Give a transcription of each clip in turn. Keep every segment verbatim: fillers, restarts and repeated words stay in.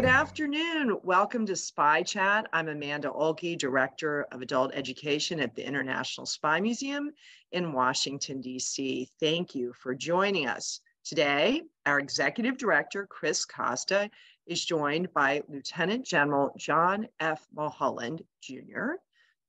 Good afternoon. Welcome to Spy Chat. I'm Amanda Olkey, Director of Adult Education at the International Spy Museum in Washington, D C. Thank you for joining us. Today, our Executive Director, Chris Costa, is joined by Lieutenant General John F. Mulholland, Junior,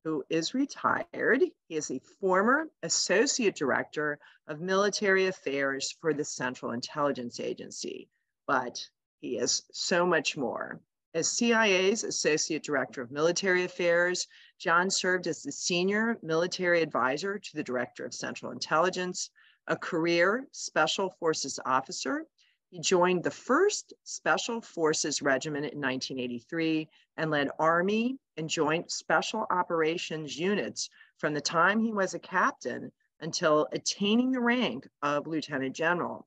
who is retired. He is a former Associate Director of Military Affairs for the Central Intelligence Agency, but he is so much more. As C I A's Associate Director of Military Affairs, John served as the Senior Military Advisor to the Director of Central Intelligence, a career Special Forces officer. He joined the First Special Forces Regiment in nineteen eighty-three and led Army and Joint Special Operations units from the time he was a captain until attaining the rank of Lieutenant General.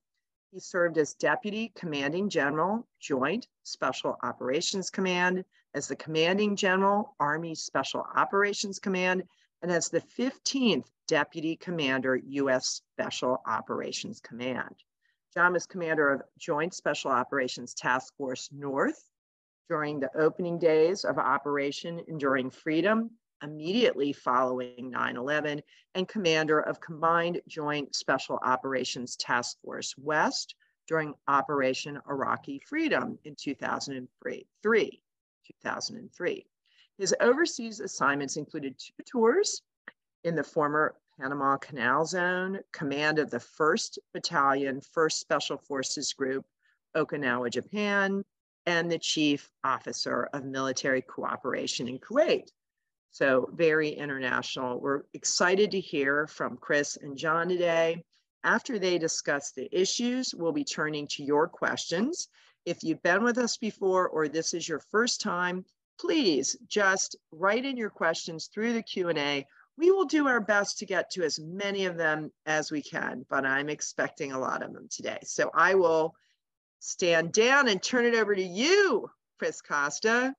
He served as Deputy Commanding General, Joint Special Operations Command, as the Commanding General, Army Special Operations Command, and as the fifteenth Deputy Commander, U S Special Operations Command. John was Commander of Joint Special Operations Task Force North during the opening days of Operation Enduring Freedom, immediately following nine eleven, and Commander of Combined Joint Special Operations Task Force West during Operation Iraqi Freedom in two thousand three. His overseas assignments included two tours in the former Panama Canal Zone, command of the first Battalion, first Special Forces Group, Okinawa, Japan, and the Chief Officer of Military Cooperation in Kuwait. So very international. We're excited to hear from Chris and John today. After they discuss the issues, we'll be turning to your questions. If you've been with us before or this is your first time, please just write in your questions through the Q and A. We will do our best to get to as many of them as we can, but I'm expecting a lot of them today. So I will stand down and turn it over to you, Chris Costa.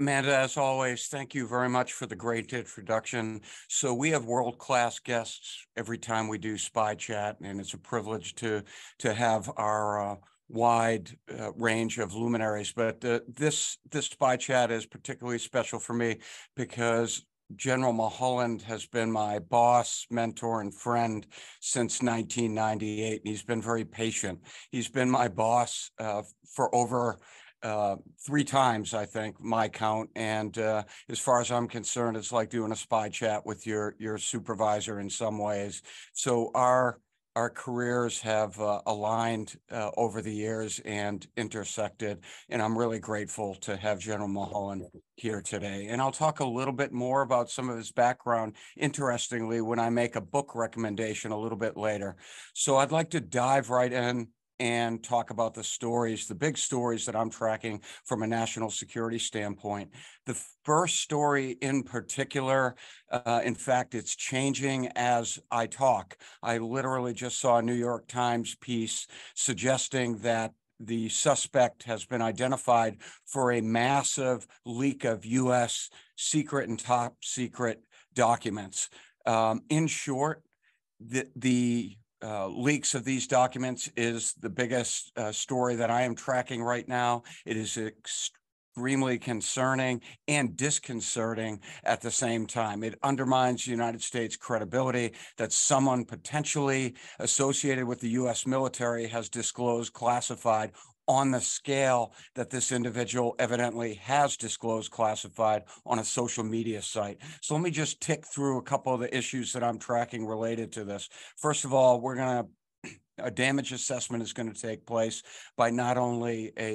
Amanda, as always, thank you very much for the great introduction. So we have world-class guests every time we do Spy Chat, and it's a privilege to, to have our uh, wide uh, range of luminaries. But uh, this, this Spy Chat is particularly special for me because General Mulholland has been my boss, mentor, and friend since nineteen ninety-eight, and he's been very patient. He's been my boss uh, for over Uh, three times, I think, my count. And uh, as far as I'm concerned, it's like doing a spy chat with your your supervisor in some ways. So our our careers have uh, aligned uh, over the years and intersected. And I'm really grateful to have General Mulholland here today. And I'll talk a little bit more about some of his background, interestingly, when I make a book recommendation a little bit later. So I'd like to dive right in and talk about the stories, the big stories that I'm tracking from a national security standpoint. The first story in particular, uh, in fact, it's changing as I talk. I literally just saw a New York Times piece suggesting that the suspect has been identified for a massive leak of U S secret and top secret documents. Um, in short, the, the Uh, leaks of these documents is the biggest uh, story that I am tracking right now. It is extremely concerning and disconcerting at the same time. It undermines the United States credibility that someone potentially associated with the U S military has disclosed classified on the scale that this individual evidently has disclosed classified on a social media site. So let me just tick through a couple of the issues that I'm tracking related to this. First of all, we're going to, a damage assessment is going to take place by not only a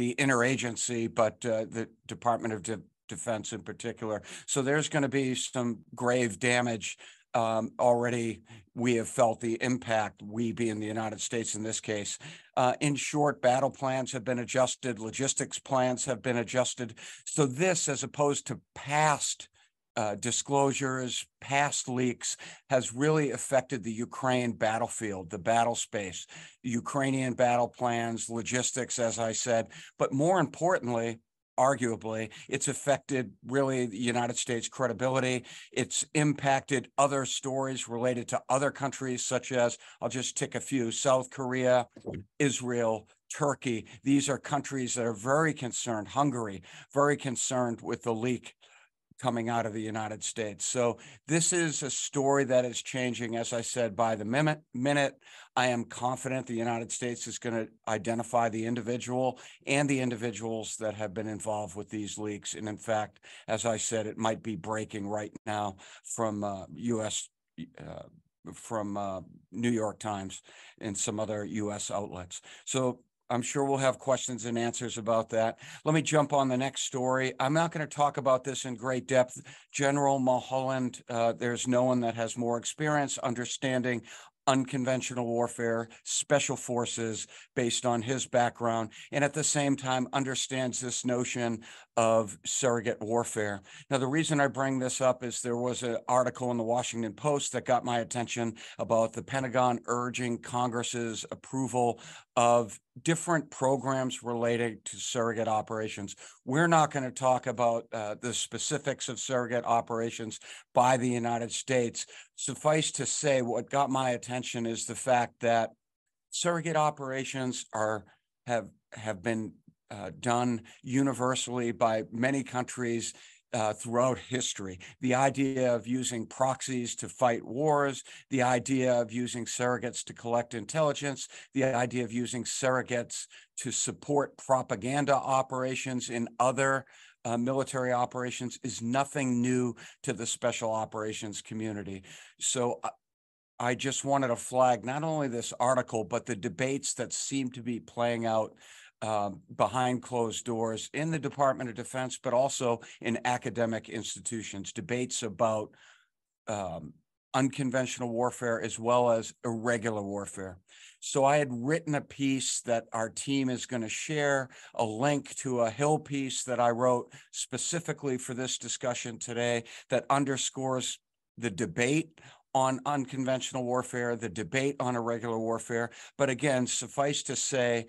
the interagency, but uh, the Department of De- Defense in particular. So there's going to be some grave damage. Um, already, we have felt the impact, we being the United States in this case. Uh, in short, battle plans have been adjusted, logistics plans have been adjusted. So this, as opposed to past uh, disclosures, past leaks, has really affected the Ukraine battlefield, the battle space, Ukrainian battle plans, logistics, as I said, but more importantly, arguably, it's affected really the United States credibility. It's impacted other stories related to other countries, such as, I'll just tick a few, South Korea, Israel, Turkey. These are countries that are very concerned, Hungary, very concerned with the leak coming out of the United States. So this is a story that is changing, as I said, by the minute. I am confident the United States is going to identify the individual and the individuals that have been involved with these leaks. And in fact, as I said, it might be breaking right now from uh, U S uh, from uh, New York Times and some other U S outlets. So I'm sure we'll have questions and answers about that. Let me jump on the next story. I'm not going to talk about this in great depth. General Mulholland, uh, there's no one that has more experience understanding unconventional warfare, special forces, based on his background, and at the same time understands this notion of surrogate warfare. Now, the reason I bring this up is there was an article in the Washington Post that got my attention about the Pentagon urging Congress's approval of different programs related to surrogate operations. We're not going to talk about uh, the specifics of surrogate operations by the United States. Suffice to say, what got my attention is the fact that surrogate operations are have have been uh, done universally by many countries Uh, throughout history. The idea of using proxies to fight wars, the idea of using surrogates to collect intelligence, the idea of using surrogates to support propaganda operations in other uh, military operations is nothing new to the special operations community. So uh, I just wanted to flag not only this article, but the debates that seem to be playing out Uh, behind closed doors in the Department of Defense, but also in academic institutions, debates about um, unconventional warfare as well as irregular warfare. So I had written a piece that our team is going to share, a link to a Hill piece that I wrote specifically for this discussion today that underscores the debate on unconventional warfare, the debate on irregular warfare. But again, suffice to say,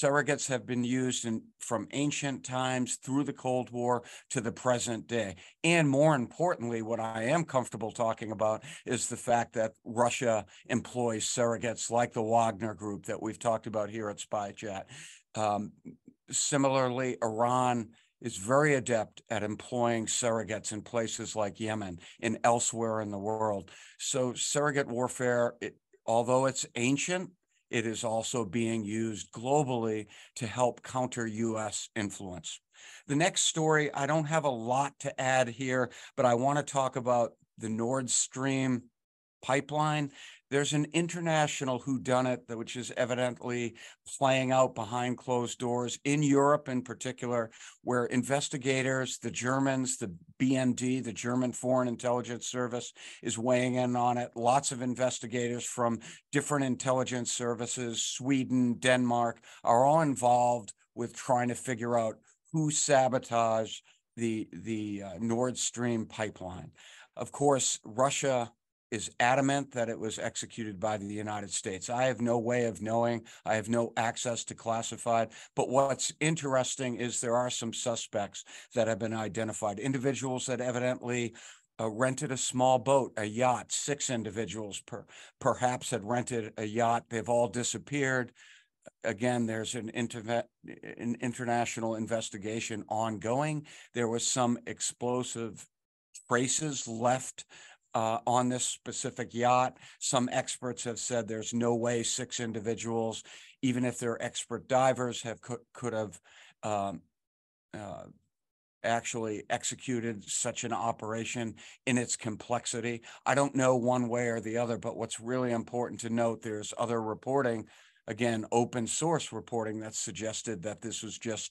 surrogates have been used in, from ancient times through the Cold War to the present day. And more importantly, what I am comfortable talking about is the fact that Russia employs surrogates like the Wagner Group that we've talked about here at Spy Chat. Um, similarly, Iran is very adept at employing surrogates in places like Yemen and elsewhere in the world. So surrogate warfare, it, although it's ancient, it is also being used globally to help counter U S influence. The next story, I don't have a lot to add here, but I want to talk about the Nord Stream pipeline. There's an international whodunit, which is evidently playing out behind closed doors in Europe in particular, where investigators, the Germans, the B N D, the German Foreign Intelligence Service, is weighing in on it. Lots of investigators from different intelligence services, Sweden, Denmark, are all involved with trying to figure out who sabotaged the, the uh, Nord Stream pipeline. Of course, Russia is adamant that it was executed by the United States. I have no way of knowing. I have no access to classified. But what's interesting is there are some suspects that have been identified, individuals that evidently uh, rented a small boat, a yacht. Six individuals per, perhaps had rented a yacht. They've all disappeared. Again, there's an, inter an international investigation ongoing. There was some explosive traces left Uh, on this specific yacht. Some experts have said there's no way six individuals, even if they're expert divers, have could, could have um, uh, actually executed such an operation in its complexity. I don't know one way or the other, but what's really important to note, there's other reporting, again, open source reporting that suggested that this was just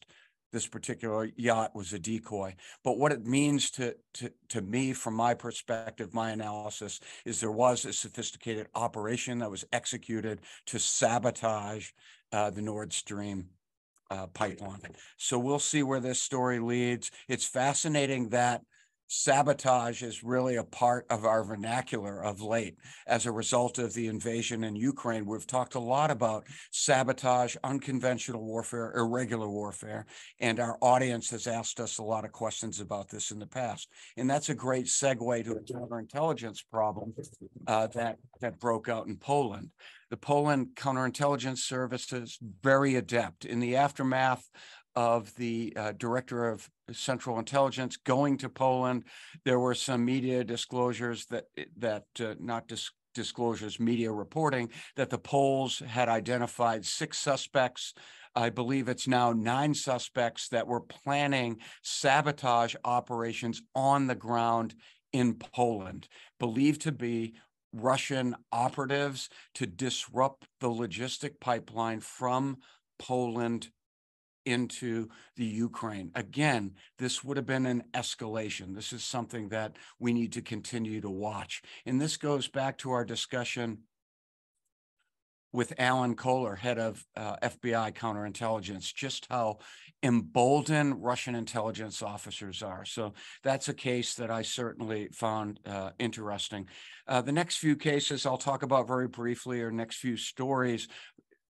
this particular yacht was a decoy. But what it means to, to, to me, from my perspective, my analysis, is there was a sophisticated operation that was executed to sabotage uh, the Nord Stream uh, pipeline. So we'll see where this story leads. It's fascinating that sabotage is really a part of our vernacular of late. As a result of the invasion in Ukraine, we've talked a lot about sabotage, unconventional warfare, irregular warfare, and our audience has asked us a lot of questions about this in the past. And that's a great segue to a counterintelligence problem uh, that, that broke out in Poland. The Poland counterintelligence services, very adept. In the aftermath of the uh, director of Central Intelligence going to Poland, there were some media disclosures that that uh, not dis disclosures, media reporting that the Poles had identified six suspects. I believe it's now nine suspects that were planning sabotage operations on the ground in Poland, believed to be Russian operatives to disrupt the logistic pipeline from Poland into the Ukraine. Again, this would have been an escalation. This is something that we need to continue to watch. And this goes back to our discussion with Alan Kohler, head of uh, F B I counterintelligence, just how emboldened Russian intelligence officers are. So that's a case that I certainly found uh, interesting. Uh, the next few cases I'll talk about very briefly, or next few stories.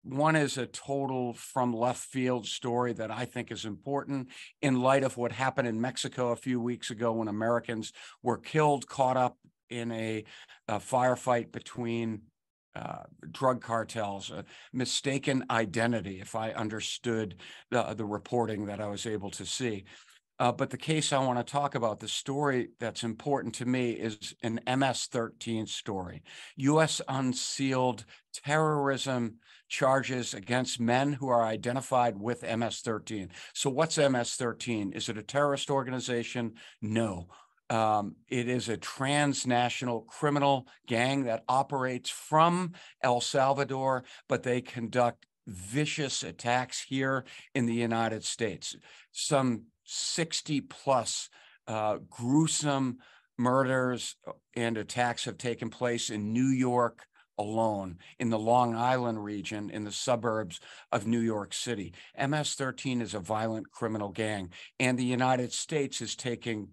One is a total from left field story that I think is important in light of what happened in Mexico a few weeks ago when Americans were killed, caught up in a, a firefight between uh, drug cartels, a mistaken identity, if I understood the, the reporting that I was able to see. Uh, but the case I want to talk about, the story that's important to me, is an M S thirteen story. U S unsealed terrorism charges against men who are identified with M S thirteen. So what's M S thirteen? Is it a terrorist organization? No. Um, it is a transnational criminal gang that operates from El Salvador, but they conduct vicious attacks here in the United States. Some sixty plus uh, gruesome murders and attacks have taken place in New York alone, in the Long Island region, in the suburbs of New York City. M S thirteen is a violent criminal gang, and the United States is taking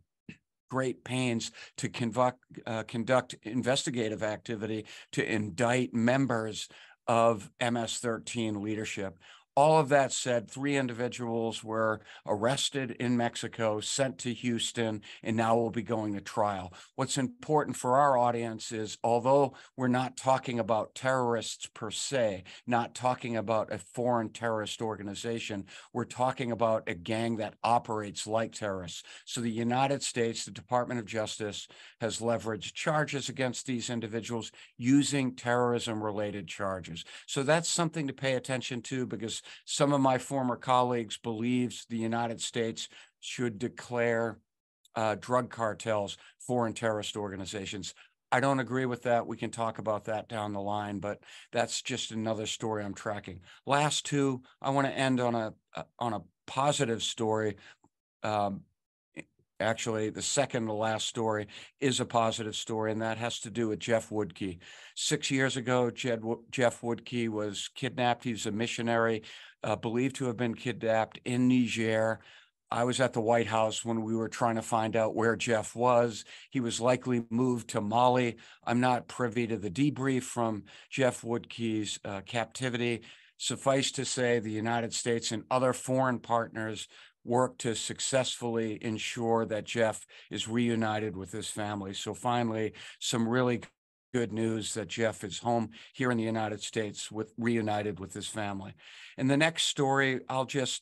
great pains to conduct, uh, conduct investigative activity to indict members of M S thirteen leadership. All of that said, three individuals were arrested in Mexico, sent to Houston, and now will be going to trial. What's important for our audience is, although we're not talking about terrorists per se, not talking about a foreign terrorist organization, we're talking about a gang that operates like terrorists. So the United States, the Department of Justice, has leveraged charges against these individuals using terrorism-related charges. So that's something to pay attention to, because some of my former colleagues believes the United States should declare uh, drug cartels foreign terrorist organizations. I don't agree with that. We can talk about that down the line, but that's just another story I'm tracking. Last two, I want to end on a on a positive story. Um, Actually, the second to last story is a positive story, and that has to do with Jeff Woodkey. Six years ago, Jed, Jeff Woodkey was kidnapped. He was a missionary, uh, believed to have been kidnapped in Niger. I was at the White House when we were trying to find out where Jeff was. He was likely moved to Mali. I'm not privy to the debrief from Jeff Woodkey's uh, captivity. Suffice to say, the United States and other foreign partners work to successfully ensure that Jeff is reunited with his family. So finally, some really good news that Jeff is home here in the United States, with reunited with his family. And the next story, I'll just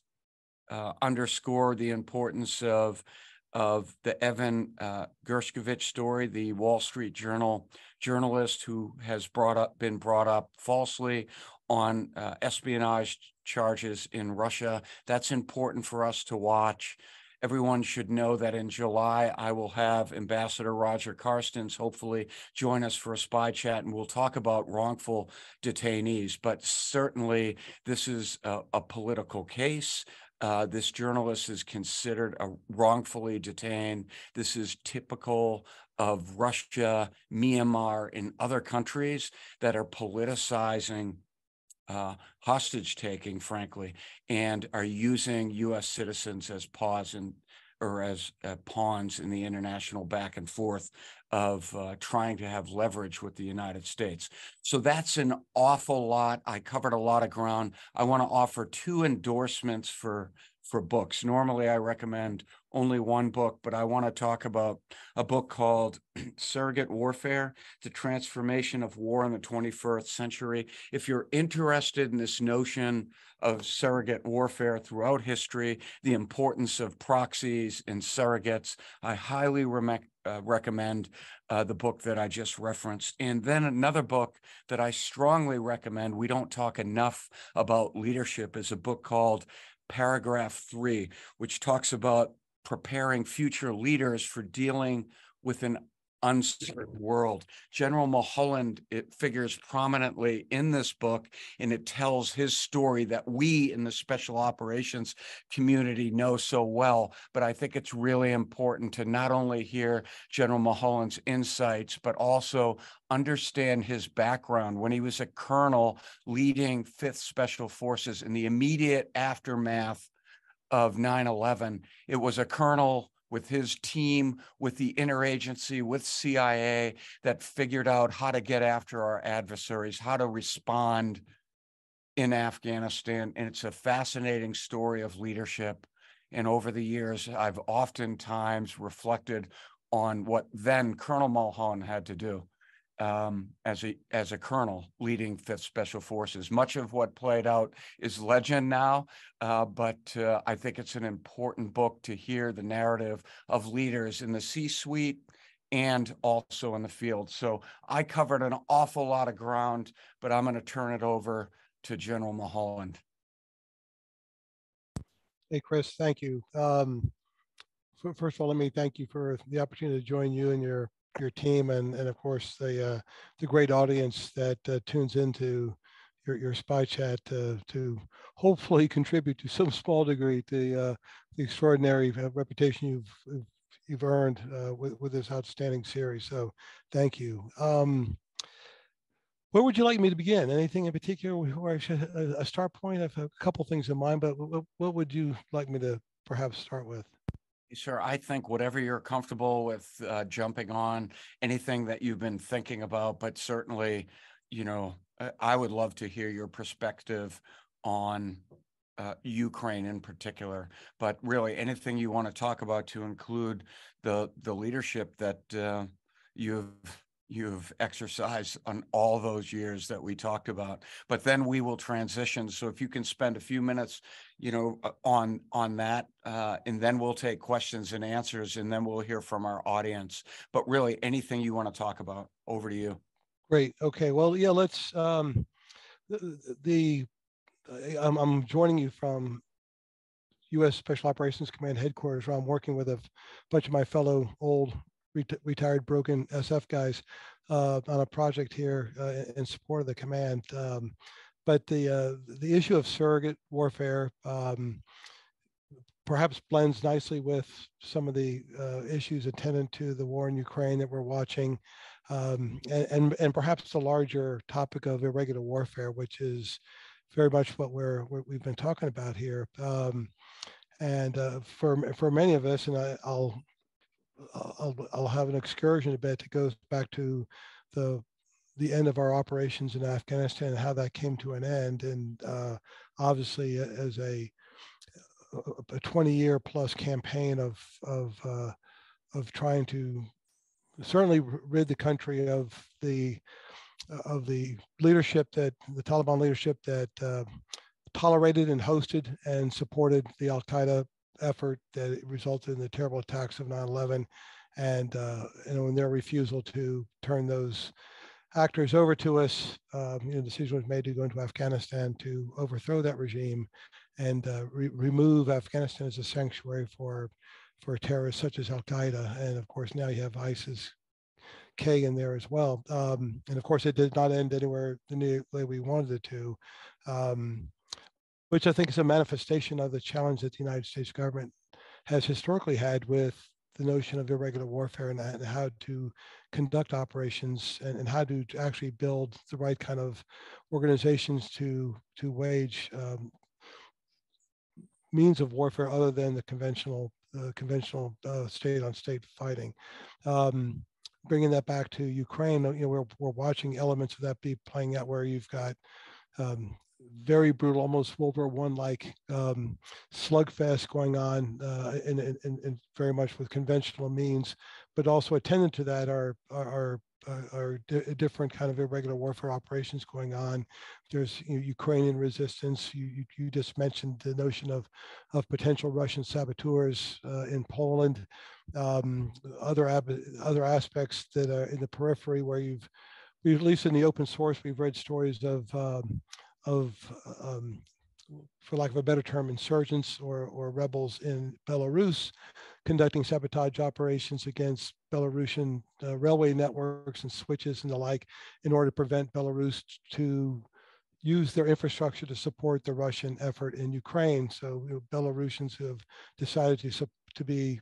uh, underscore the importance of, of the Evan uh, Gershkovich story, the Wall Street Journal journalist who has brought up, been brought up falsely on uh, espionage charges in Russia. That's important for us to watch. Everyone should know that in July, I will have Ambassador Roger Carstens hopefully join us for a spy chat, and we'll talk about wrongful detainees. But certainly, this is a, a political case. Uh, this journalist is considered a wrongfully detained. This is typical of Russia, Myanmar, and other countries that are politicizing Uh, hostage taking, frankly, and are using U S citizens as pawns in or as uh, pawns in the international back and forth of uh, trying to have leverage with the United States. So that's an awful lot. I covered a lot of ground. I want to offer two endorsements for for books. Normally, I recommend only one book, but I want to talk about a book called Surrogate Warfare, The Transformation of War in the twenty-first century. If you're interested in this notion of surrogate warfare throughout history, the importance of proxies and surrogates, I highly re- uh, recommend uh, the book that I just referenced. And then another book that I strongly recommend, we don't talk enough about leadership, is a book called Paragraph Three, which talks about preparing future leaders for dealing with an uncertain world. General Mulholland, it figures prominently in this book, and it tells his story that we in the special operations community know so well. But I think it's really important to not only hear General Mulholland's insights, but also understand his background when he was a colonel leading fifth Special Forces in the immediate aftermath of nine eleven. It was a colonel with his team, with the interagency, with C I A, that figured out how to get after our adversaries, how to respond in Afghanistan. And it's a fascinating story of leadership. And over the years, I've oftentimes reflected on what then Colonel Mulholland had to do um, as a as a colonel leading fifth Special Forces. Much of what played out is legend now, uh, but uh, I think it's an important book to hear the narrative of leaders in the C-suite and also in the field. So I covered an awful lot of ground, but I'm going to turn it over to General Mulholland. Hey, Chris, thank you. Um, first of all, let me thank you for the opportunity to join you and your your team, and, and of course the uh, the great audience that uh, tunes into your, your spy chat uh, to hopefully contribute to some small degree to the, uh, the extraordinary reputation you've you've earned uh, with, with this outstanding series. So thank you. Um, where would you like me to begin? Anything in particular where I should a start point? I have a couple things in mind, but what, what would you like me to perhaps start with? Sure. I think whatever you're comfortable with uh, jumping on, anything that you've been thinking about, but certainly, you know, I would love to hear your perspective on uh, Ukraine in particular, but really anything you want to talk about to include the the leadership that uh, you've you've exercised on all those years that we talked about. But then we will transition. So if you can spend a few minutes, you know, on on that, uh, and then we'll take questions and answers, and then we'll hear from our audience. But really, anything you want to talk about, over to you. Great. Okay. Well, yeah. Let's. Um, the, the I'm, I'm joining you from U S Special Operations Command headquarters, where I'm working with a bunch of my fellow old retired broken S F guys uh, on a project here uh, in support of the command. Um, but the uh, the issue of surrogate warfare um, perhaps blends nicely with some of the uh, issues attendant to the war in Ukraine that we're watching, um, and, and and perhaps the larger topic of irregular warfare, which is very much what we're what we've been talking about here. Um, and uh, for for many of us, and I, I'll. I'll, I'll have an excursion a bit that goes back to the the end of our operations in Afghanistan and how that came to an end. And uh, obviously, as a a twenty year plus campaign of of uh, of trying to certainly rid the country of the of the leadership that the Taliban leadership that uh, tolerated and hosted and supported the Al-Qaeda effort that resulted in the terrible attacks of nine eleven, and uh, you know, in their refusal to turn those actors over to us, um, you know, decision was made to go into Afghanistan to overthrow that regime and uh, re remove Afghanistan as a sanctuary for for terrorists such as Al Qaeda, and of course now you have ISIS K in there as well. Um, and of course, it did not end anywhere the way we wanted it to. Um, which I think is a manifestation of the challenge that the United States government has historically had with the notion of irregular warfare and, and how to conduct operations and, and how to, to actually build the right kind of organizations to, to wage um, means of warfare other than the conventional the conventional uh, state on state fighting. Um, bringing that back to Ukraine, you know, we're, we're watching elements of that be playing out where you've got um, very brutal, almost World War One-like um, slugfest going on uh, in, in, in very much with conventional means, but also attendant to that are, are, are, are di different kind of irregular warfare operations going on. There's you know, Ukrainian resistance. You, you, you just mentioned the notion of, of potential Russian saboteurs uh, in Poland, um, other, other aspects that are in the periphery where you've, we've, at least in the open source, we've read stories of um, of, um, for lack of a better term, insurgents or, or rebels in Belarus conducting sabotage operations against Belarusian uh, railway networks and switches and the like in order to prevent Belarus to use their infrastructure to support the Russian effort in Ukraine. So you know, Belarusians who have decided to support to be,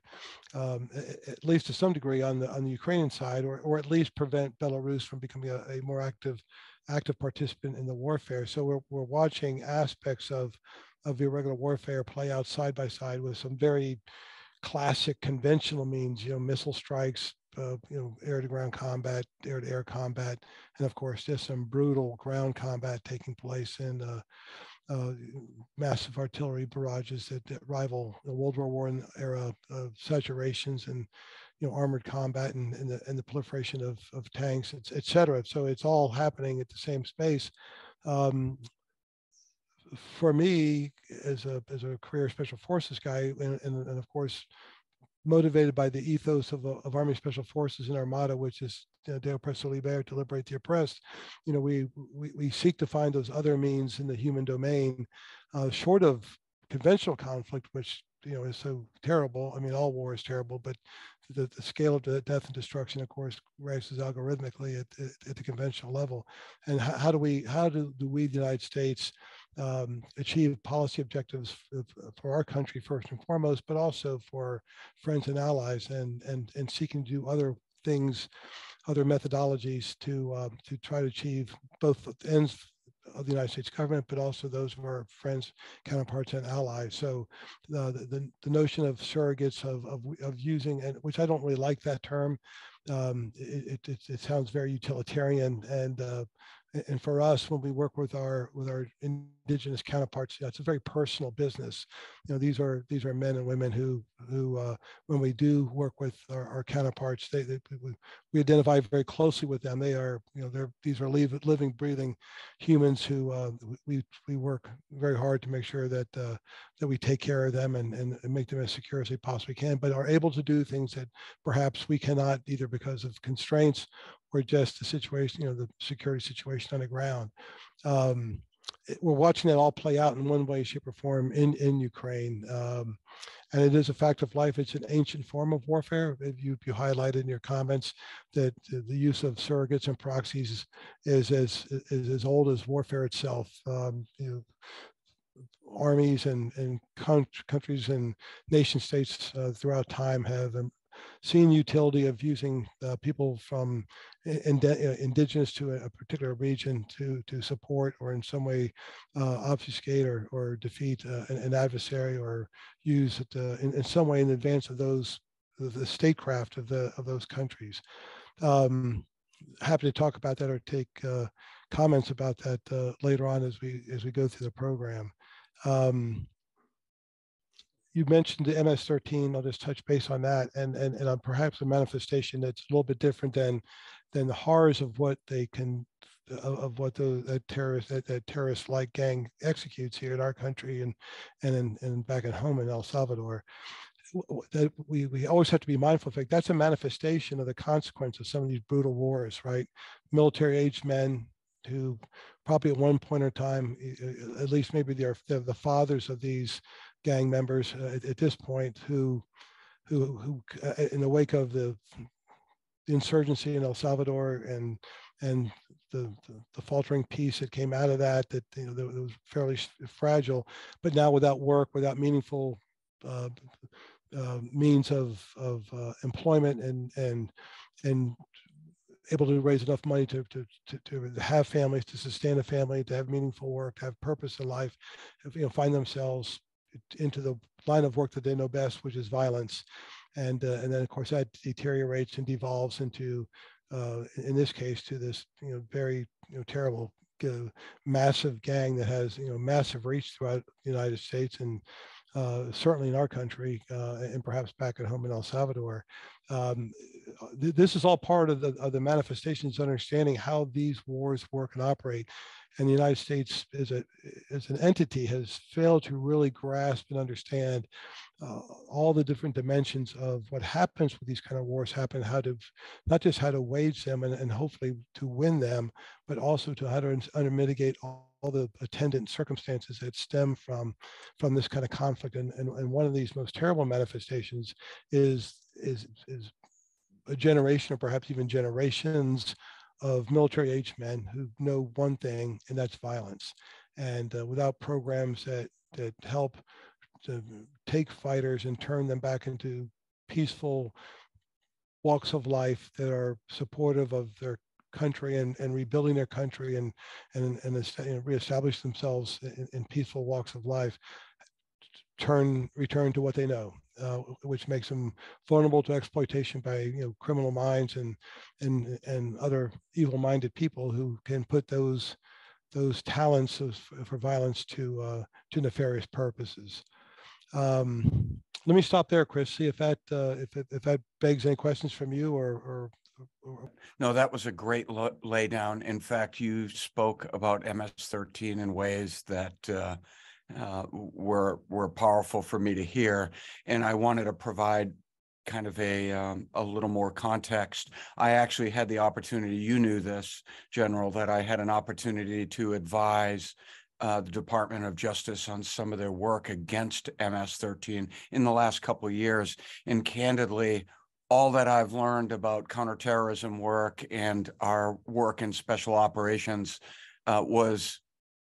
um, at least to some degree, on the on the Ukrainian side, or or at least prevent Belarus from becoming a, a more active active participant in the warfare. So we're we're watching aspects of of irregular warfare play out side by side with some very classic conventional means, you know, missile strikes, uh, you know, air-to-ground combat, air-to-air combat, and of course, just some brutal ground combat taking place in. Uh, Uh, massive artillery barrages that, that rival the World War One era of saturations and, you know, armored combat and, and, the, and the proliferation of, of tanks, et cetera. So it's all happening at the same space. Um, for me, as a, as a career Special Forces guy, and, and, and of course, motivated by the ethos of, of Army Special Forces and our motto, which is Deo Presso Libera, to liberate the oppressed, you know, we, we, we seek to find those other means in the human domain, uh, short of conventional conflict, which, you know, is so terrible. I mean, all war is terrible, but the, the scale of the death and destruction, of course, rises algorithmically at, at, at the conventional level. And how, how do we, how do, do we, the United States, Um, achieve policy objectives for our country first and foremost, but also for friends and allies, and and and seeking to do other things, other methodologies to uh, to try to achieve both ends of the United States government, but also those of our friends, counterparts, and allies. So uh, the, the the notion of surrogates, of of, of using, and which I don't really like that term. Um, it, it it sounds very utilitarian and. Uh, And for us, when we work with our with our indigenous counterparts, you know, it's a very personal business. You know, these are these are men and women who who uh, when we do work with our, our counterparts, they, they we identify very closely with them. They are you know they're these are living, breathing humans who uh, we we work very hard to make sure that uh, that we take care of them and, and make them as secure as they possibly can, but are able to do things that perhaps we cannot either because of constraints. Or just the situation, you know, the security situation on the ground. Um, it, we're watching that all play out in one way, shape, or form in, in Ukraine. Um, and it is a fact of life. It's an ancient form of warfare. You, you highlighted in your comments that the use of surrogates and proxies is as, is as old as warfare itself. Um, you know, armies and, and countries and nation states uh, throughout time have um, seen utility of using uh, people from ind indigenous to a particular region to to support or in some way uh, obfuscate or, or defeat uh, an, an adversary or use it uh, in, in some way in advance of those the statecraft of the of those countries. Um, happy to talk about that or take uh, comments about that uh, later on as we as we go through the program. Um, You mentioned the M S thirteen. I'll just touch base on that, and and and on perhaps a manifestation that's a little bit different than than the horrors of what they can of, of what the that terrorist that, that terrorist like gang executes here in our country and and in, and back at home in El Salvador. That we, we always have to be mindful of that. That's a manifestation of the consequence of some of these brutal wars, right? Military-aged men who probably at one point in time, at least maybe they're, they're the fathers of these gang members uh, at, at this point who, who, who uh, in the wake of the, the insurgency in El Salvador and and the, the, the faltering peace that came out of that, that, you know, that was fairly fragile, but now without work, without meaningful uh, uh, means of, of uh, employment and, and, and able to raise enough money to, to, to, to have families, to sustain a family, to have meaningful work, to have purpose in life, you know, find themselves into the line of work that they know best, which is violence. And, uh, and then, of course, that deteriorates and devolves into, uh, in this case, to this you know, very you know, terrible, uh, massive gang that has you know, massive reach throughout the United States and uh, certainly in our country uh, and perhaps back at home in El Salvador. Um, th this is all part of the, of the manifestations, understanding how these wars work and operate. And the United States as, a, as an entity has failed to really grasp and understand uh, all the different dimensions of what happens with these kind of wars happen, how to, not just how to wage them and, and hopefully to win them, but also to how to, how to mitigate all, all the attendant circumstances that stem from, from this kind of conflict. And, and, and one of these most terrible manifestations is, is, is a generation or perhaps even generations of military-aged men who know one thing, and that's violence. And uh, without programs that, that help to take fighters and turn them back into peaceful walks of life that are supportive of their country and, and rebuilding their country and, and, and reestablish themselves in, in peaceful walks of life, turn return to what they know, uh, which makes them vulnerable to exploitation by you know criminal minds and and and other evil-minded people who can put those those talents of, for violence to uh, to nefarious purposes. Um, let me stop there, Chris. See if that uh, if if that begs any questions from you or. or No, that was a great lay down. In fact, you spoke about M S thirteen in ways that uh, uh, were were powerful for me to hear, and I wanted to provide kind of a um, a little more context. I actually had the opportunity. You knew this, General, that I had an opportunity to advise Uh, the Department of Justice on some of their work against M S thirteen in the last couple of years. And candidly, all that I've learned about counterterrorism work and our work in special operations uh, was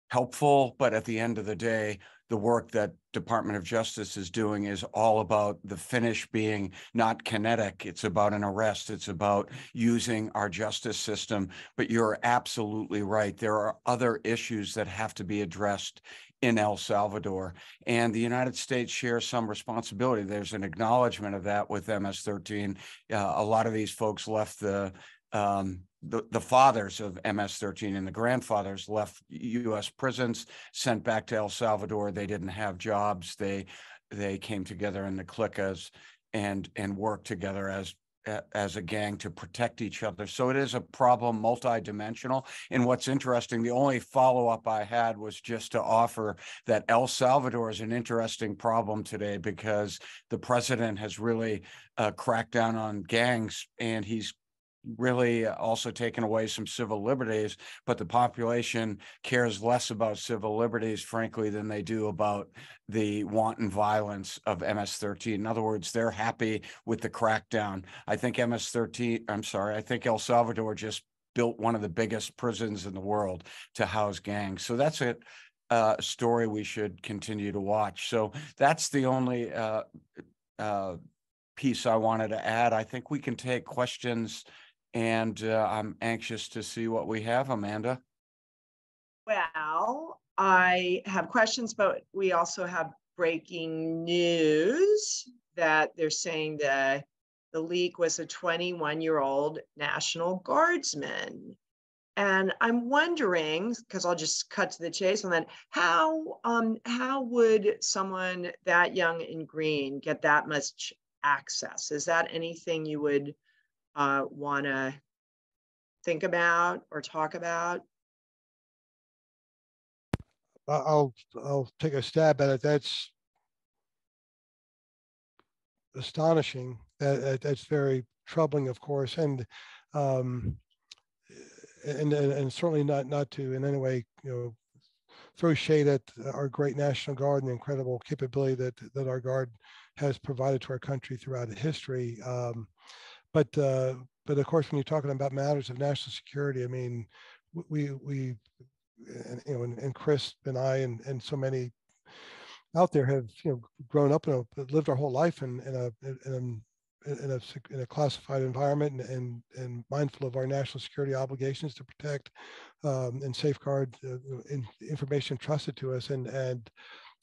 helpful. But at the end of the day, the work that Department of Justice is doing is all about the finish being not kinetic. It's about an arrest. It's about using our justice system. But you're absolutely right. There are other issues that have to be addressed in El Salvador. And the United States shares some responsibility. There's an acknowledgement of that with M S thirteen. Uh, a lot of these folks left the Um, the, the fathers of M S thirteen and the grandfathers left U S prisons, sent back to El Salvador. They didn't have jobs. They they came together in the cliques and and worked together as as a gang to protect each other. So it is a problem, multidimensional. And what's interesting, the only follow-up I had was just to offer that El Salvador is an interesting problem today because the president has really uh, cracked down on gangs, and he's really also taken away some civil liberties, but the population cares less about civil liberties, frankly, than they do about the wanton violence of M S thirteen. In other words, they're happy with the crackdown. I think M S thirteen, I'm sorry, I think El Salvador just built one of the biggest prisons in the world to house gangs. So that's a uh, story we should continue to watch. So that's the only uh, uh, piece I wanted to add. I think we can take questions. And uh, I'm anxious to see what we have, Amanda. Well, I have questions, but we also have breaking news that they're saying that the leak was a twenty-one-year-old National Guardsman. And I'm wondering, because I'll just cut to the chase on that, how, um, how would someone that young and green get that much access? Is that anything you would Uh, want to think about or talk about? I'll I'll take a stab at it. That's astonishing. That, that's very troubling, of course, and um, and, and and certainly not not to in any way you know throw shade at our great National Guard and the incredible capability that that our Guard has provided to our country throughout history. Um, But uh, but of course, when you're talking about matters of national security, I mean, we we and, you know, and, and Chris and I and and so many out there have you know grown up and lived our whole life in in a in a, in a, in a classified environment and, and and mindful of our national security obligations to protect um, and safeguard uh, in, information trusted to us and and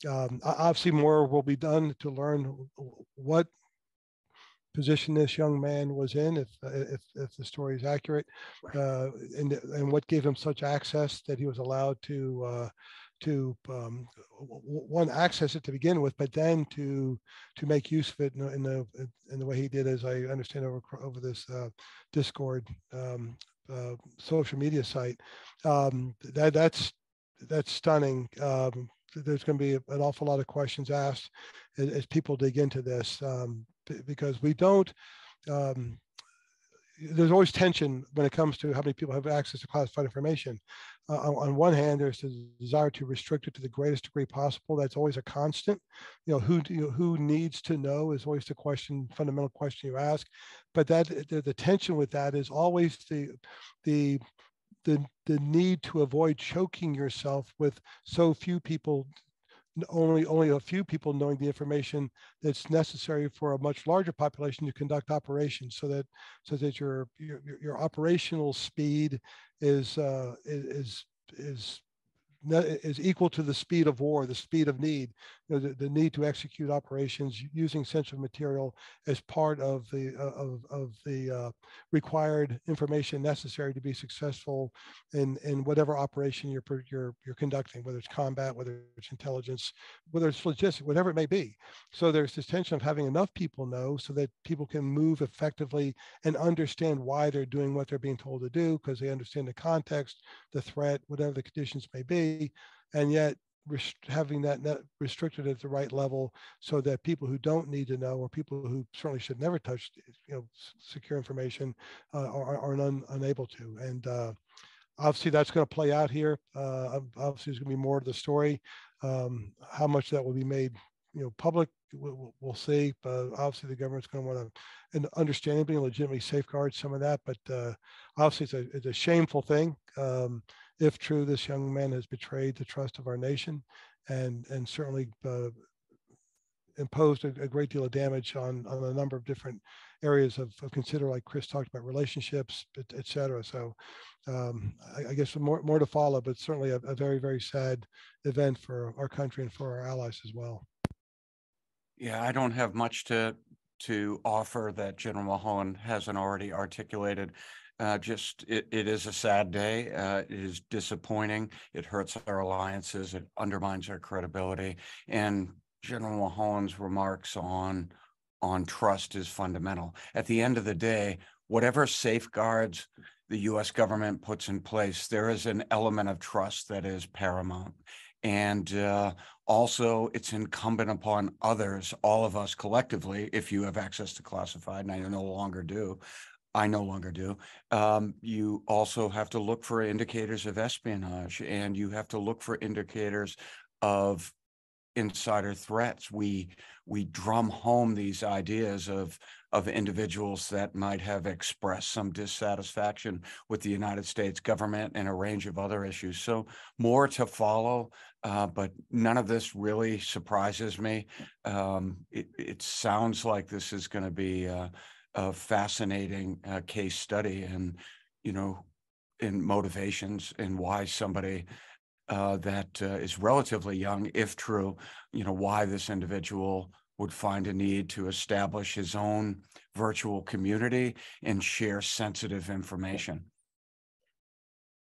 Um, obviously more will be done to learn what position this young man was in, if if, if the story is accurate, uh, and, and what gave him such access that he was allowed to uh, to um, one access it to begin with, but then to to make use of it in, in the in the way he did, as I understand over over this uh, Discord um, uh, social media site. Um, that that's that's stunning. Um, there's going to be an awful lot of questions asked as, as people dig into this, um, because we don't, um, there's always tension when it comes to how many people have access to classified information. Uh, on, on one hand, there's the desire to restrict it to the greatest degree possible. That's always a constant. You know, who do you, who needs to know is always the question, fundamental question you ask. But that the, the tension with that is always the, the, The, the need to avoid choking yourself with so few people, only, only a few people knowing the information that's necessary for a much larger population to conduct operations, so that so that your your, your operational speed is uh, is is is equal to the speed of war, the speed of need, you know, the, the need to execute operations using sensitive material as part of the of, of the uh, required information necessary to be successful in in whatever operation you're you're you're conducting, whether it's combat, whether it's intelligence, whether it's logistics, whatever it may be. So there's this tension of having enough people know so that people can move effectively and understand why they're doing what they're being told to do, because they understand the context, the threat, whatever the conditions may be. And yet having that net restricted at the right level so that people who don't need to know, or people who certainly should never touch, you know, secure information, uh, are, are un, unable to. And uh, obviously that's going to play out here. Uh, obviously there's going to be more to the story. Um, how much that will be made, you know, public, we'll, we'll see. But obviously the government's going to want to, and understandably and legitimately, safeguard some of that. But uh, obviously it's a, it's a shameful thing. Um, If true, this young man has betrayed the trust of our nation, and and certainly uh, imposed a, a great deal of damage on, on a number of different areas of, of consider, like Chris talked about, relationships, et, et cetera. So um, I, I guess more, more to follow, but certainly a, a very, very sad event for our country and for our allies as well. Yeah, I don't have much to, to offer that General Mulholland hasn't already articulated. Uh, just, it, it is a sad day. Uh, it is disappointing. It hurts our alliances. It undermines our credibility. And General Mulholland's remarks on, on trust is fundamental. At the end of the day, whatever safeguards the U S government puts in place, there is an element of trust that is paramount. And uh, also, it's incumbent upon others, all of us collectively, if you have access to classified, and I no longer do, I no longer do. Um, you also have to look for indicators of espionage, and you have to look for indicators of insider threats. We we drum home these ideas of of individuals that might have expressed some dissatisfaction with the United States government and a range of other issues. So more to follow, uh, but none of this really surprises me. Um, it, it sounds like this is going to be Uh, a fascinating uh, case study, and, you know, in motivations and why somebody uh, that uh, is relatively young, if true, you know, why this individual would find a need to establish his own virtual community and share sensitive information.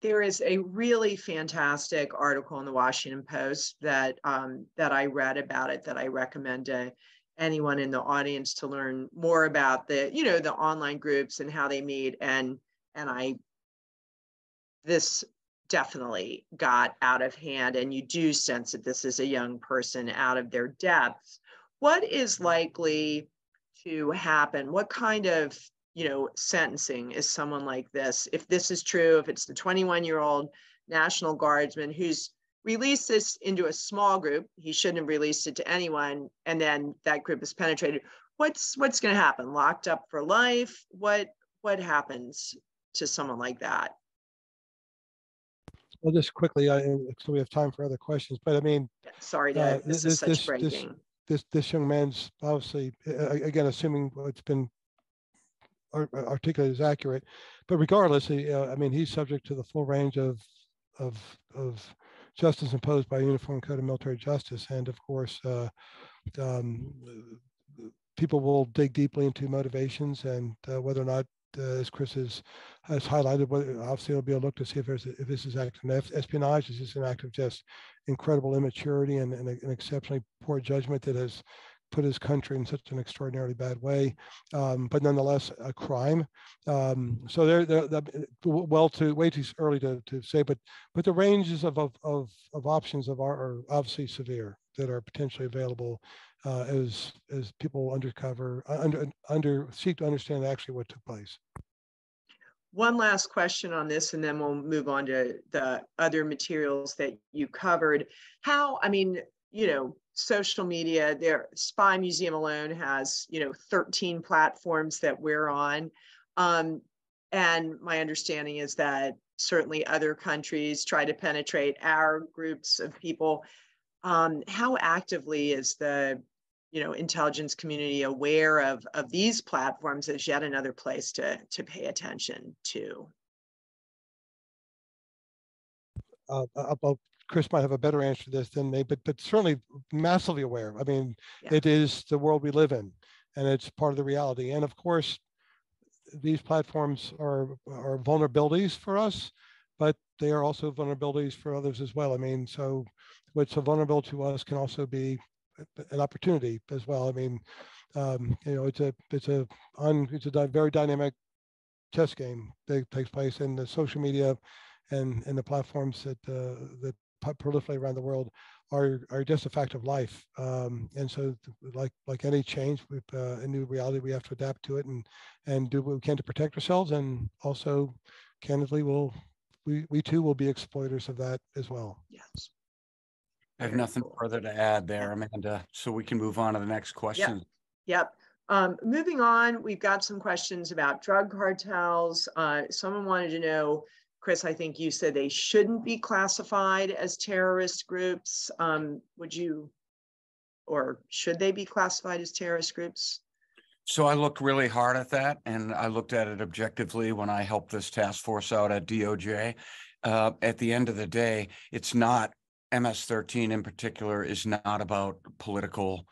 There is a really fantastic article in the Washington Post that um, that I read about it, that I recommend to anyone in the audience to learn more about the, you know, the online groups and how they meet. And, and I, this definitely got out of hand, and you do sense that this is a young person out of their depth. What is likely to happen? What kind of, you know, sentencing is someone like this? If this is true, if it's the twenty-one-year-old National Guardsman who's released this into a small group, he shouldn't have released it to anyone, and then that group is penetrated. What's what's going to happen? Locked up for life? What what happens to someone like that? Well, just quickly, I, so we have time for other questions. But I mean, sorry, to, uh, this, this is such this, breaking. This, this this young man's obviously, again, assuming it's been articulated as accurate, but regardless, he, uh, I mean, he's subject to the full range of of of justice imposed by Uniform Code of Military Justice. And of course, uh, um, people will dig deeply into motivations and uh, whether or not, uh, as Chris has, has highlighted, whether, obviously it'll be a look to see if, there's, if this is act of espionage. Is this an act of just incredible immaturity and, and an exceptionally poor judgment that has put his country in such an extraordinarily bad way, um, but nonetheless a crime. Um, so they're, they're, they're well too way too early to, to say, but but the ranges of of of, of options of our are obviously severe that are potentially available uh, as as people undercover under under seek to understand actually what took place. One last question on this, and then we'll move on to the other materials that you covered. How I mean, you know. Social media, their Spy Museum alone has, you know, thirteen platforms that we're on. Um, and my understanding is that certainly other countries try to penetrate our groups of people. Um, how actively is the, you know, intelligence community aware of, of these platforms as yet another place to, to pay attention to? Uh, about Chris might have a better answer to this than me, but but certainly massively aware. I mean, yeah. It is the world we live in, and it's part of the reality. And of course, these platforms are are vulnerabilities for us, but they are also vulnerabilities for others as well. I mean, so what's a vulnerability to us can also be an opportunity as well. I mean, um, you know, it's a it's a un, it's a very dynamic chess game that takes place in the social media, and and the platforms that uh, that. proliferate around the world are are just a fact of life, um, and so like like any change, with uh, a new reality, we have to adapt to it and and do what we can to protect ourselves, and also, candidly, we'll we we too will be exploiters of that as well. Yes, I have nothing further to add there, Amanda. So we can move on to the next question. Yep. Yep. Um, moving on, we've got some questions about drug cartels. Uh, someone wanted to know. Chris, I think you said they shouldn't be classified as terrorist groups. Um, would you, or should they be classified as terrorist groups? So I looked really hard at that, and I looked at it objectively when I helped this task force out at D O J. Uh, at the end of the day, it's not, M S thirteen in particular is not about political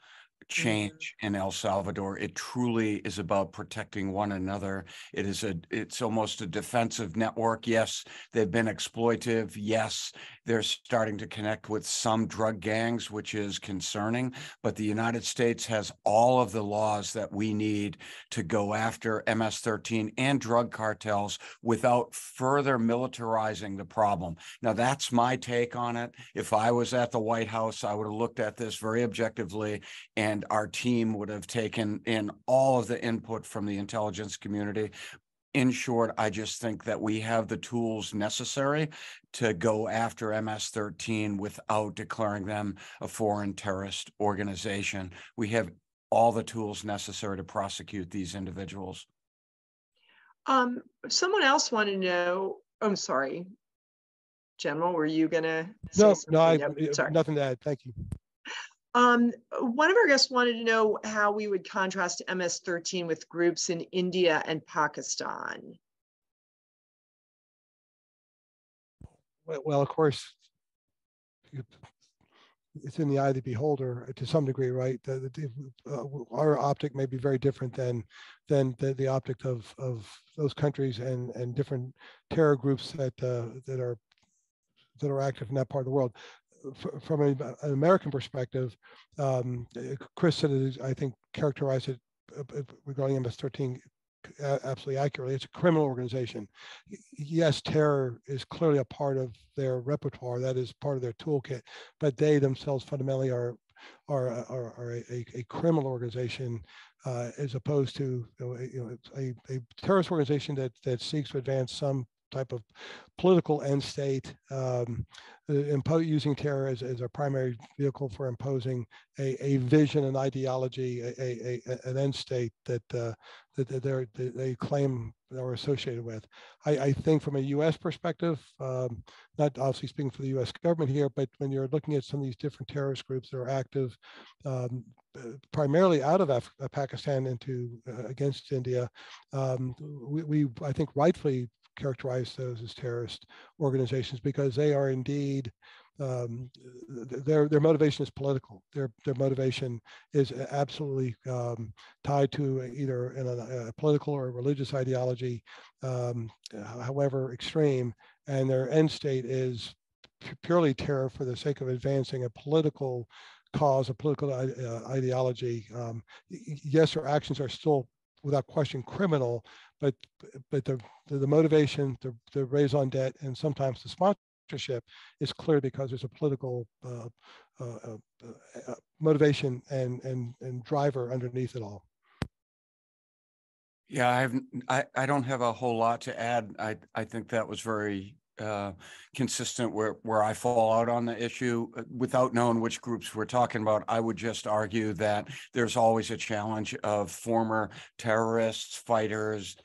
change in El Salvador. It truly is about protecting one another. It is a, it's almost a defensive network. Yes, they've been exploitive. Yes, they're starting to connect with some drug gangs, which is concerning, but the United States has all of the laws that we need to go after M S thirteen and drug cartels without further militarizing the problem. Now, that's my take on it. If I was at the White House, I would have looked at this very objectively, and And our team would have taken in all of the input from the intelligence community. In short, I just think that we have the tools necessary to go after M S thirteen without declaring them a foreign terrorist organization. We have all the tools necessary to prosecute these individuals. Um, someone else wanted to know, I'm sorry, General, were you gonna say no, something? No, I, no, sorry. Nothing to add, thank you. Um, one of our guests wanted to know how we would contrast M S thirteen with groups in India and Pakistan. Well, of course, it's in the eye of the beholder to some degree, right? The, the, uh, our optic may be very different than than the, the optic of of those countries and and different terror groups that uh, that are that are active in that part of the world. From an American perspective, um, Chris said, I think, characterized it regarding M S thirteen absolutely accurately. It's a criminal organization. Yes, terror is clearly a part of their repertoire. That is part of their toolkit, but they themselves fundamentally are are, are, are a, a criminal organization uh, as opposed to you know, a, a terrorist organization that, that seeks to advance some type of political end state, um, using terror as, as a primary vehicle for imposing a, a vision, an ideology, a, a, a, an end state that, uh, that they're, they claim are associated with. I, I think from a U S perspective, um, not obviously speaking for the U S government here, but when you're looking at some of these different terrorist groups that are active, um, primarily out of Af Pakistan into uh, against India, um, we, we, I think rightfully characterize those as terrorist organizations because they are indeed, um, their, their motivation is political. Their, their motivation is absolutely um, tied to either in a, a political or a religious ideology, um, however extreme, and their end state is purely terror for the sake of advancing a political cause, a political uh, ideology. Um, yes, their actions are still without question criminal, but but the the, the motivation, the, the raison d'etre, and sometimes the sponsorship is clear because there's a political uh, uh, uh, uh, motivation and and and driver underneath it all. Yeah, I have I I don't have a whole lot to add. I I think that was very uh, consistent where where I fall out on the issue. Without knowing which groups we're talking about, I would just argue that there's always a challenge of former terrorists, fighters,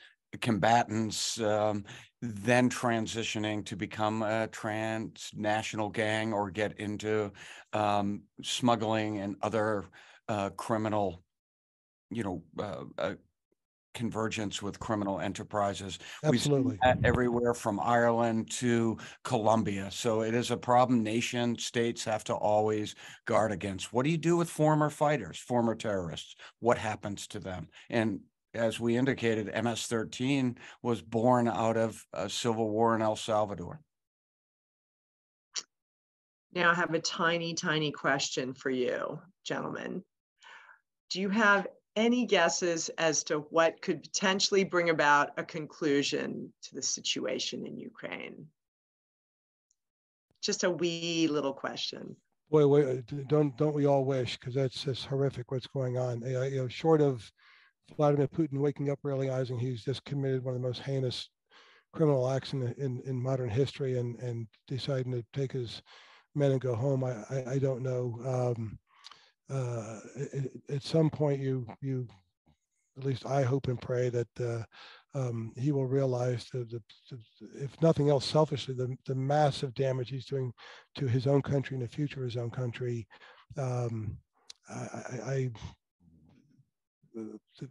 combatants, um, then transitioning to become a transnational gang or get into um, smuggling and other uh, criminal, you know, uh, uh, convergence with criminal enterprises. Absolutely. We've seen that everywhere from Ireland to Colombia. So it is a problem nation states have to always guard against. What do you do with former fighters, former terrorists? What happens to them? And as we indicated, M S thirteen was born out of a civil war in El Salvador. Now I have a tiny, tiny question for you, gentlemen. Do you have any guesses as to what could potentially bring about a conclusion to the situation in Ukraine? Just a wee little question. Boy, wait, don't don't we all wish, because that's just horrific what's going on. You know, short of Vladimir Putin waking up, realizing he's just committed one of the most heinous criminal acts in in, in modern history, and and deciding to take his men and go home. I I, I don't know. Um, Uh, it, at some point, you, you, at least I hope and pray that uh, um, he will realize, the, the, the, if nothing else selfishly, the, the massive damage he's doing to his own country and the future of his own country. Um, I, I, I,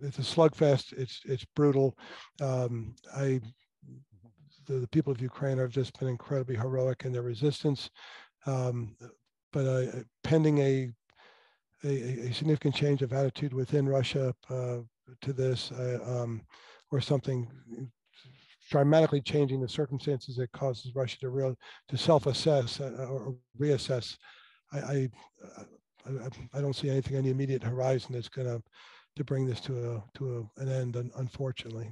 it's a slugfest, it's, it's brutal. Um, I, the, the people of Ukraine have just been incredibly heroic in their resistance, um, but uh, pending a A, a significant change of attitude within Russia uh, to this, uh, um, or something dramatically changing the circumstances that causes Russia to real to self-assess uh, or reassess. I I, I I don't see anything on the immediate horizon that's going to to bring this to a to a, an end, unfortunately.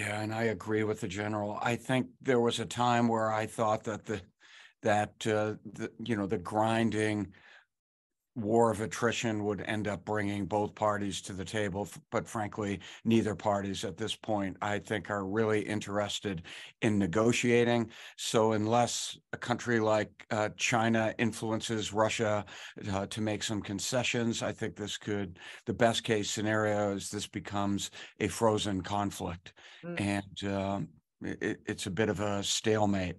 Yeah, and I agree with the general. I think there was a time where I thought that the that uh, the, you know, the grinding war of attrition would end up bringing both parties to the table, but frankly, neither parties at this point, I think, are really interested in negotiating. So unless a country like uh, China influences Russia uh, to make some concessions, I think this could, the best case scenario is this becomes a frozen conflict. Mm. And um, it, it's a bit of a stalemate.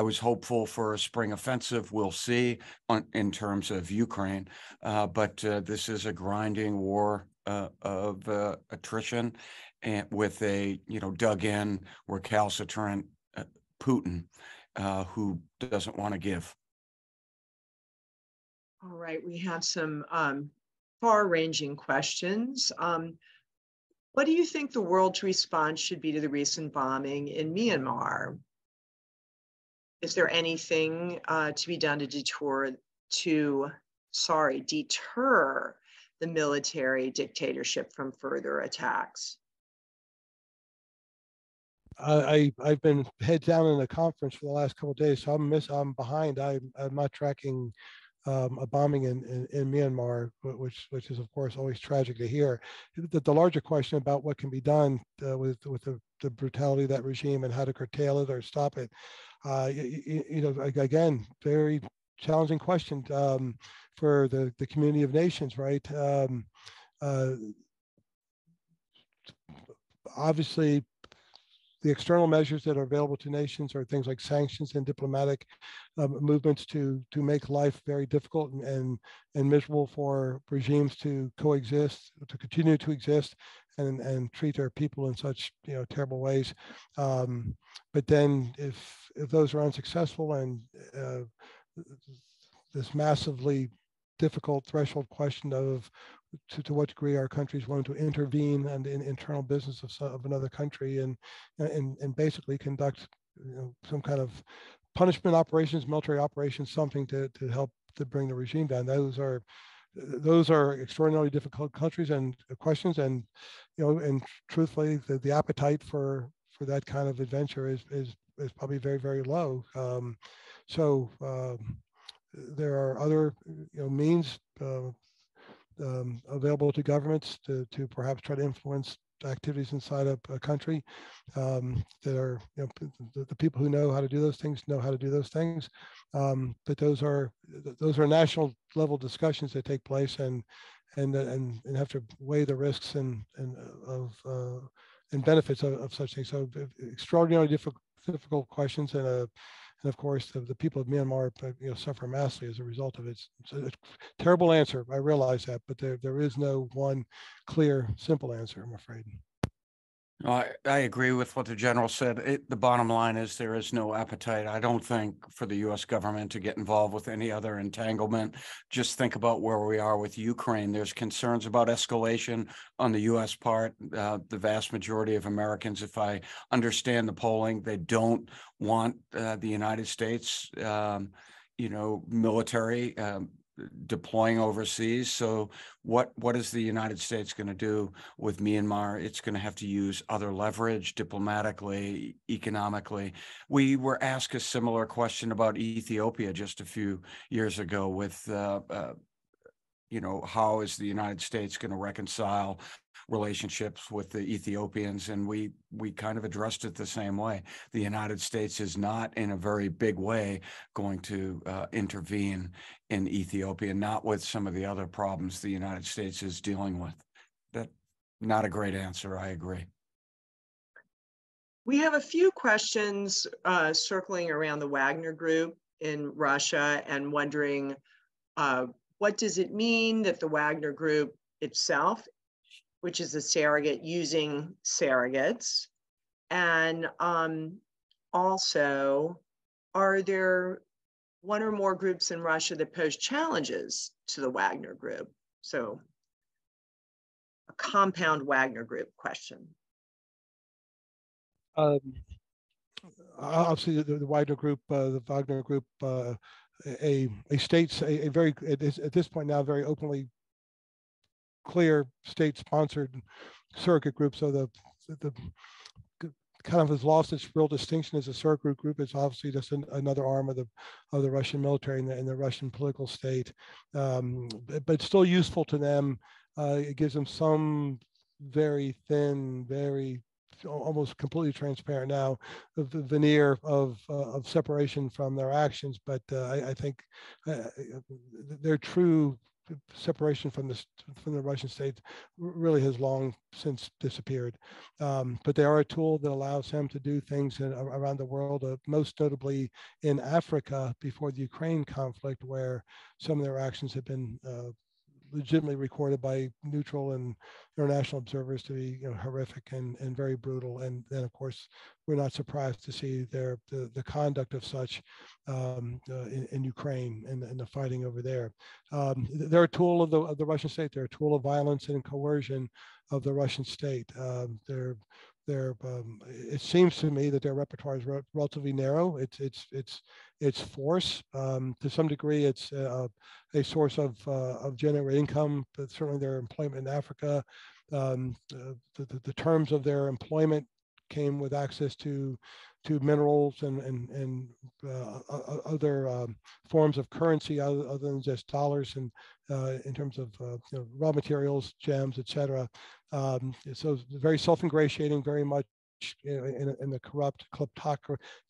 I was hopeful for a spring offensive. We'll see on, in terms of Ukraine, uh, but uh, this is a grinding war uh, of uh, attrition, and with a you know dug-in, recalcitrant uh, Putin uh, who doesn't want to give. All right, we have some um, far-ranging questions. Um, what do you think the world's response should be to the recent bombing in Myanmar? Is there anything uh, to be done to deter, to, sorry, deter the military dictatorship from further attacks? I, I, I've been head down in a conference for the last couple of days, so I'm, miss, I'm behind. I, I'm not tracking um, a bombing in, in, in Myanmar, which, which is, of course, always tragic to hear. The, the larger question about what can be done uh, with, with the, the brutality of that regime and how to curtail it or stop it. Uh, you, you know, again, very challenging question um, for the, the community of nations, right? Um, uh, obviously, the external measures that are available to nations are things like sanctions and diplomatic uh, movements to to make life very difficult and, and, and miserable for regimes to coexist, to continue to exist, and and treat our people in such you know terrible ways. Um, but then, if if those are unsuccessful, and uh, this massively difficult threshold question of to, to what degree our countries want to intervene in the in internal business of, of another country, and and and basically conduct you know, some kind of punishment operations, military operations, something to to help to bring the regime down. Those are those are extraordinarily difficult countries and questions, and you know, and truthfully, the, the appetite for for that kind of adventure is is is probably very very low. Um, so um, there are other you know means uh, um, available to governments to to perhaps try to influence activities inside a, a country um, that are, you know, the, the people who know how to do those things know how to do those things. Um, but those are those are national level discussions that take place, and and and, and have to weigh the risks and and of uh, and benefits of, of such things. So extraordinarily difficult difficult questions, and a. And of course, the, the people of Myanmar you know, suffer massively as a result of it. It's a terrible answer. I realize that, but there there is no one clear, simple answer, I'm afraid. No, I, I agree with what the general said. It, the bottom line is there is no appetite, I don't think, for the U S government to get involved with any other entanglement. Just think about where we are with Ukraine. There's concerns about escalation on the U S part. Uh, the vast majority of Americans, if I understand the polling, they don't want uh, the United States, um, you know, military um, deploying overseas. So what what is the United States going to do with Myanmar? It's going to have to use other leverage diplomatically, economically. We were asked a similar question about Ethiopia just a few years ago with, uh, uh, you know, how is the United States going to reconcile relationships with the Ethiopians? And we we kind of addressed it the same way. The United States is not in a very big way going to uh, intervene in Ethiopia, not with some of the other problems the United States is dealing with. That, not a great answer, I agree. We have a few questions uh, circling around the Wagner Group in Russia and wondering, uh, what does it mean that the Wagner Group itself, which is a surrogate using surrogates? And um, also, are there one or more groups in Russia that pose challenges to the Wagner Group? So a compound Wagner Group question. Um, obviously, the, the Wagner Group, uh, the Wagner Group, uh, a, a state's, a, a very, it is, at this point now, very openly clear state-sponsored surrogate group, so the, the kind of has lost its real distinction as a surrogate group. It's obviously just an, another arm of the of the Russian military and the, and the Russian political state, um, but, but still useful to them. Uh, it gives them some very thin, very almost completely transparent now of the veneer of uh, of separation from their actions. But uh, I, I think uh, they're true. Separation from the from the Russian state really has long since disappeared, um, but they are a tool that allows him to do things in, around the world, uh, most notably in Africa before the Ukraine conflict, where some of their actions have been uh, legitimately recorded by neutral and international observers to be you know, horrific and, and very brutal. And then, of course, we're not surprised to see their the, the conduct of such um, uh, in, in Ukraine and, and the fighting over there. Um, they're a tool of the, of the Russian state. They're a tool of violence and coercion of the Russian state. Um, they're Their, um, it seems to me that their repertoire is re relatively narrow. It's it's it's it's force um, to some degree. It's uh, a source of uh, of generating income, but certainly their employment in Africa. Um, the, the, the terms of their employment came with access to to minerals and and and uh, other um, forms of currency other, other than just dollars, and uh, in terms of uh, you know, raw materials, gems, et cetera. Um, so very self-ingratiating, very much you know, in, in the corrupt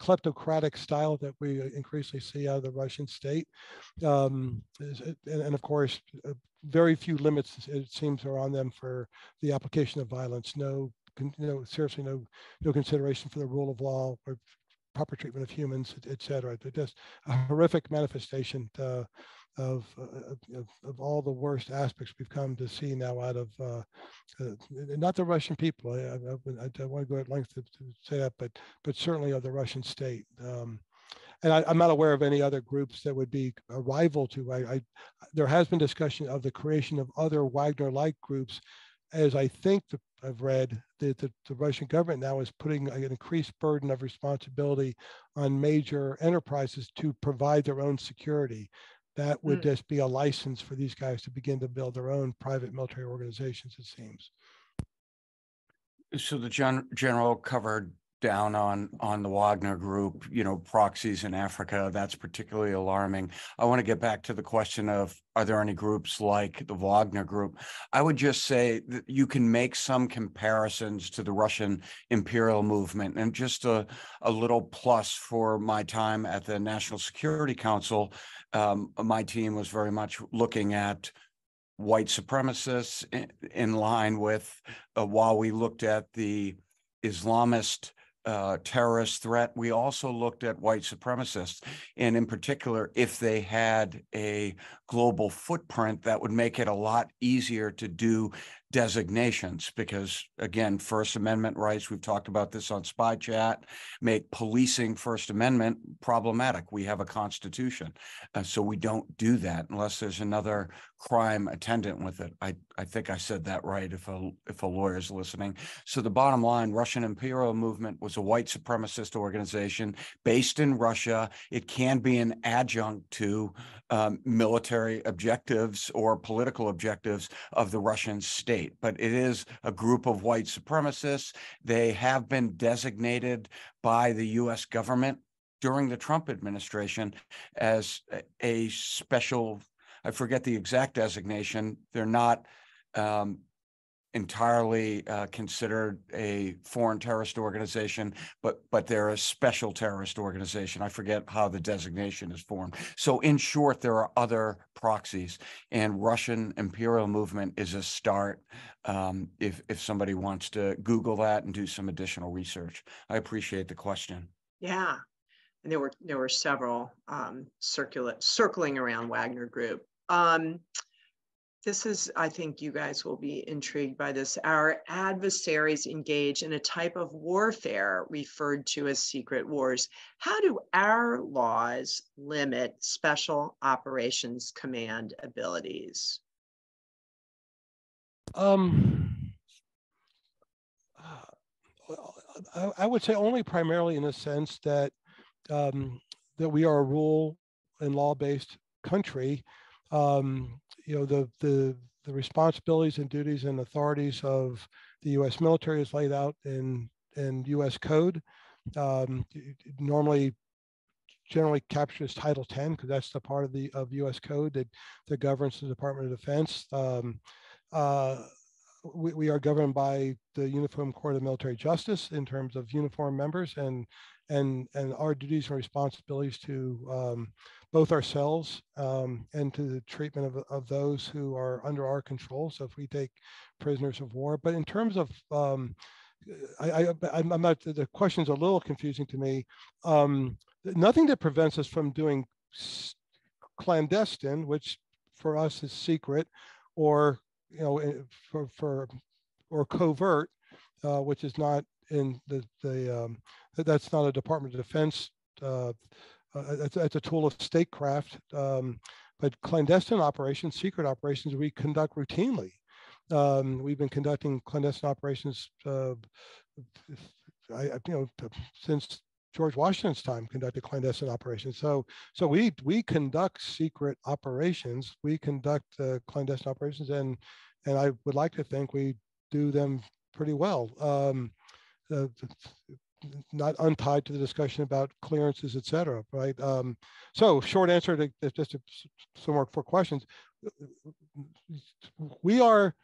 kleptocratic style that we increasingly see out of the Russian state, um, and, and of course, very few limits it seems are on them for the application of violence. No. You know, seriously, no, no consideration for the rule of law or proper treatment of humans, et cetera. They're just a horrific manifestation uh, of, uh, of, of all the worst aspects we've come to see now out of, uh, uh, not the Russian people, I, I, I, I want to go at length to, to say that, but, but certainly of the Russian state. Um, And I, I'm not aware of any other groups that would be a rival to. I, I, there has been discussion of the creation of other Wagner-like groups, as I think the, I've read that the, the Russian government now is putting an increased burden of responsibility on major enterprises to provide their own security. That would mm. just be a license for these guys to begin to build their own private military organizations, it seems. So the gen general covered down on on the Wagner Group, you know, proxies in Africa. That's particularly alarming. I want to get back to the question of, are there any groups like the Wagner Group? I would just say that you can make some comparisons to the Russian Imperial Movement. And just a, a little plus for my time at the National Security Council, um, my team was very much looking at white supremacists in, in line with, uh, while we looked at the Islamist Uh, terrorist threat, we also looked at white supremacists, and in particular, if they had a global footprint, that would make it a lot easier to do designations, because again, First Amendment rights, we've talked about this on Spy Chat, make policing First Amendment problematic. We have a constitution, uh, so we don't do that unless there's another crime attendant with it. I, I think I said that right, if a, if a lawyer's listening. So the bottom line, Russian Imperial Movement was a white supremacist organization based in Russia. It can be an adjunct to um, military objectives or political objectives of the Russian state. But it is a group of white supremacists. They have been designated by the U S government during the Trump administration as a special, I forget the exact designation. They're not um, entirely uh, considered a foreign terrorist organization, but, but they're a special terrorist organization. I forget how the designation is formed. So in short, there are other proxies, and Russian Imperial Movement is a start um, if, if somebody wants to Google that and do some additional research. I appreciate the question. Yeah, and there were, there were several um, circulate, circling around Wagner Group. Um, This is, I think you guys will be intrigued by this. Our adversaries engage in a type of warfare referred to as secret wars. How do our laws limit Special Operations Command abilities? Um, uh, I would say only primarily in the sense that, um, that we are a rule and law-based country. Um, you know, the, the, the responsibilities and duties and authorities of the U S military is laid out in, in U S code, um, normally generally captures Title ten, because that's the part of the of U S code that, that governs the Department of Defense. Um, uh, we, we are governed by the Uniform Code of Military Justice in terms of uniformed members, and and, and our duties and responsibilities to um, both ourselves um, and to the treatment of, of those who are under our control. So if we take prisoners of war, but in terms of, um, I, I, I'm not, the question's a little confusing to me. Um, nothing that prevents us from doing clandestine, which for us is secret, or, you know, for, for or covert, uh, which is not in the, the um, that's not a Department of Defense uh, Uh, that's, that's a tool of statecraft, um, but clandestine operations, secret operations, we conduct routinely. Um, we've been conducting clandestine operations, uh, I, you know, since George Washington's time, conducted clandestine operations. So, so we we conduct secret operations. We conduct uh, clandestine operations, and and I would like to think we do them pretty well. Um, uh, not untied to the discussion about clearances, et cetera, right? Um, so short answer to just to, some more for questions. We are,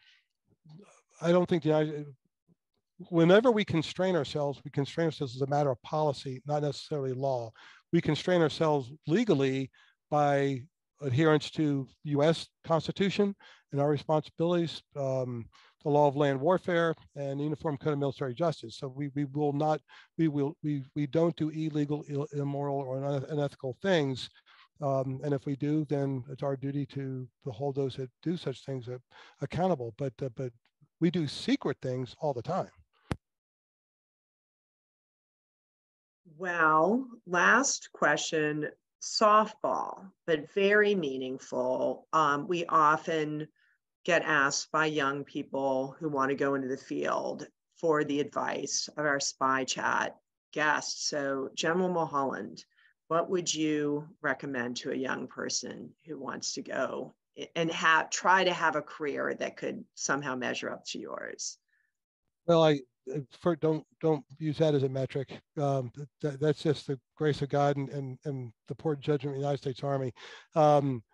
I don't think the United, whenever we constrain ourselves, we constrain ourselves as a matter of policy, not necessarily law. We constrain ourselves legally by adherence to U S Constitution and our responsibilities, um, the law of land warfare, and Uniform Code of Military Justice. So we, we will not, we will, we, we don't do illegal, immoral, or unethical things Um, and if we do, then it's our duty to, to hold those that do such things accountable. But, uh, but we do secret things all the time. Well, last question, softball, but very meaningful. Um, we often get asked by young people who want to go into the field for the advice of our Spy Chat guests. So General Mulholland, what would you recommend to a young person who wants to go and have, try to have a career that could somehow measure up to yours? Well, I for, don't don't use that as a metric. Um, that, that's just the grace of God and, and, and the poor judgment of the United States Army. Um,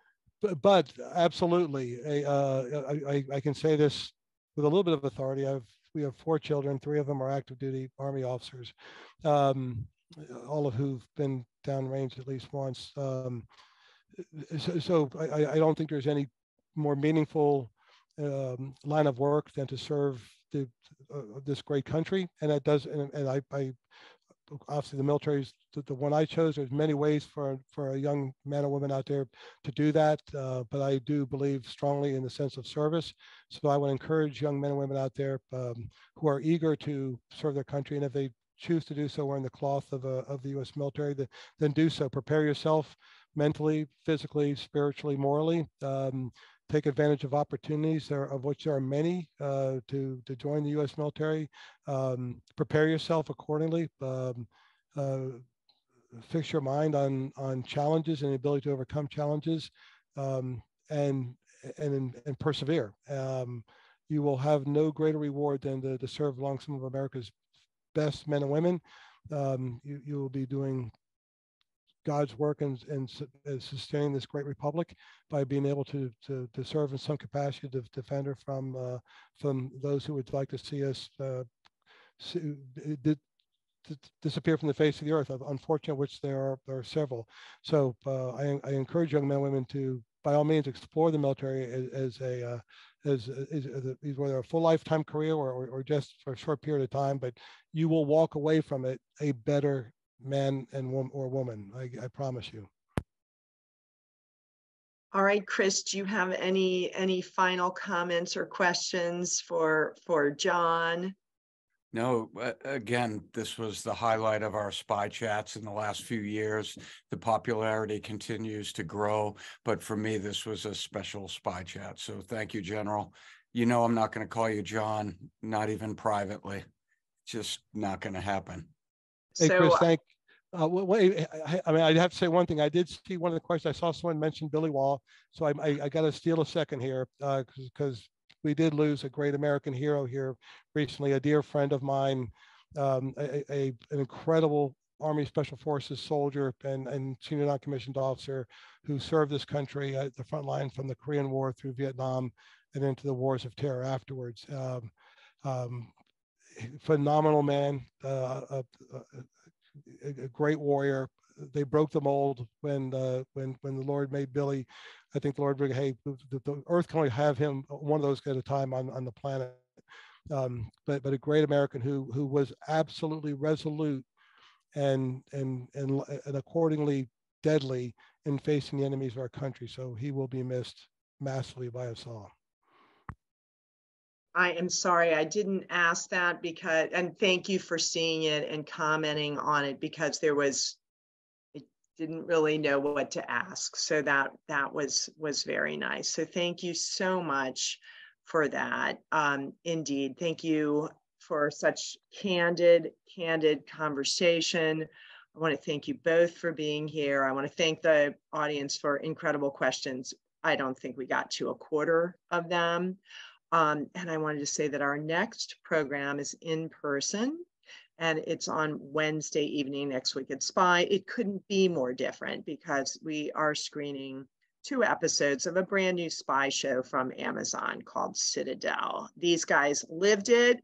but, but absolutely, I, uh, I, I can say this with a little bit of authority. I've we have four children. Three of them are active duty Army officers, um, all of who've been downrange at least once. Um, so so I, I don't think there's any more meaningful um, line of work than to serve the, uh, this great country. And that does, and, and I, I, obviously the military is the, the one I chose. There's many ways for, for a young man or woman out there to do that. Uh, but I do believe strongly in the sense of service. So I would encourage young men and women out there um, who are eager to serve their country. And if they choose to do so wearing the cloth of, a, of the U S military, the, then do so. Prepare yourself mentally, physically, spiritually, morally. Um, take advantage of opportunities, there, of which there are many, uh, to, to join the U S military. Um, prepare yourself accordingly. Um, uh, fix your mind on, on challenges and the ability to overcome challenges, um, and, and, and persevere. Um, you will have no greater reward than to, to serve along some of America's best men and women. Um, you, you will be doing God's work and, and, and sustaining this great republic by being able to, to, to serve in some capacity to defend her from, uh, from those who would like to see us uh, see, did, did disappear from the face of the earth, unfortunately, which there are, there are several. So uh, I, I encourage young men and women to, by all means, explore the military as, as a uh, as, as, as whether a full lifetime career or, or, or just for a short period of time, but you will walk away from it a better man and woman, or woman, I, I promise you. All right, Chris, do you have any any final comments or questions for for John? No, again, this was the highlight of our Spy Chats in the last few years. The popularity continues to grow, but for me, this was a special Spy Chat. So thank you, General. You know, I'm not going to call you John, not even privately. Just not going to happen. Hey, so, Chris, thank uh, wait, I, I mean, I'd have to say one thing. I did see one of the questions. I saw someone mention Billy Wall, so I, I, I got to steal a second here because uh, we did lose a great American hero here recently, a dear friend of mine, um, a, a, an incredible Army Special Forces soldier and, and senior non-commissioned officer who served this country at the front line from the Korean War through Vietnam and into the wars of terror afterwards. Um, um, phenomenal man, uh, a, a, a great warrior. They broke the mold when uh, when when the Lord made Billy. I think the Lord, hey, the, the earth can only have him one of those at a time on, on the planet. Um, but but a great American who who was absolutely resolute and and and and accordingly deadly in facing the enemies of our country. So he will be missed massively by us all. I am sorry I didn't ask that because, and thank you for seeing it and commenting on it because there was, I didn't really know what to ask. So that that was, was very nice. So thank you so much for that. Um, indeed, thank you for such candid, candid conversation. I want to thank you both for being here. I want to thank the audience for incredible questions. I don't think we got to a quarter of them. Um, and I wanted to say that our next program is in person and it's on Wednesday evening next week at Spy. It couldn't be more different because we are screening two episodes of a brand new spy show from Amazon called Citadel. These guys lived it,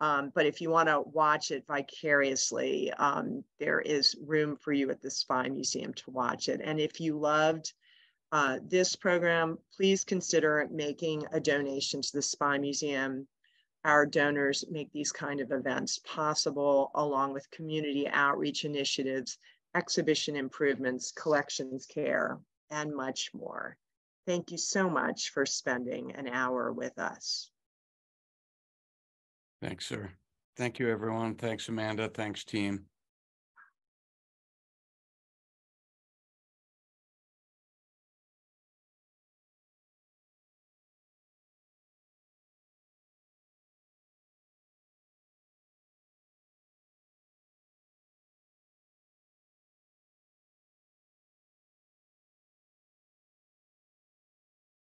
um, but if you want to watch it vicariously, um, there is room for you at the Spy Museum to watch it. And if you loved Uh, this program, please consider making a donation to the Spy Museum. Our donors make these kind of events possible, along with community outreach initiatives exhibition improvements, collections care, and much more. Thank you so much for spending an hour with us. Thanks, sir. Thank you, everyone. Thanks, Amanda. Thanks, team.